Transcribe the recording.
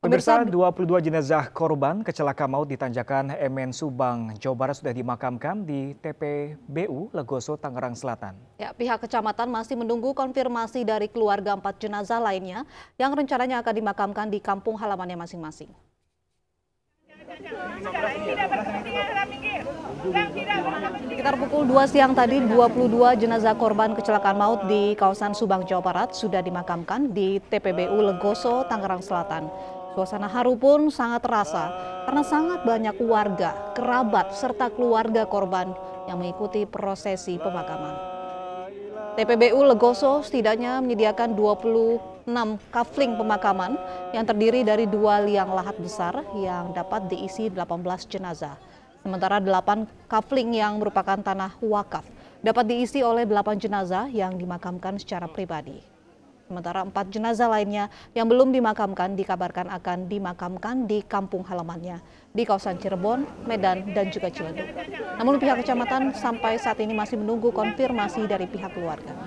Pemirsa, 22 jenazah korban kecelakaan maut di Tanjakan Emen, Subang, Jawa Barat sudah dimakamkan di TPBU Legoso, Tangerang Selatan. Ya, pihak kecamatan masih menunggu konfirmasi dari keluarga 4 jenazah lainnya yang rencananya akan dimakamkan di kampung halamannya masing-masing. Sekitar pukul 2 siang tadi, 22 jenazah korban kecelakaan maut di kawasan Subang, Jawa Barat sudah dimakamkan di TPBU Legoso, Tangerang Selatan. Suasana haru pun sangat terasa karena sangat banyak warga, kerabat, serta keluarga korban yang mengikuti prosesi pemakaman. TPBU Legoso setidaknya menyediakan 26 kafling pemakaman yang terdiri dari 2 liang lahat besar yang dapat diisi 18 jenazah. Sementara 8 kafling yang merupakan tanah wakaf dapat diisi oleh 8 jenazah yang dimakamkan secara pribadi. Sementara 4 jenazah lainnya yang belum dimakamkan dikabarkan akan dimakamkan di kampung halamannya di kawasan Cirebon, Medan, dan juga Cilegon. Namun pihak kecamatan sampai saat ini masih menunggu konfirmasi dari pihak keluarga.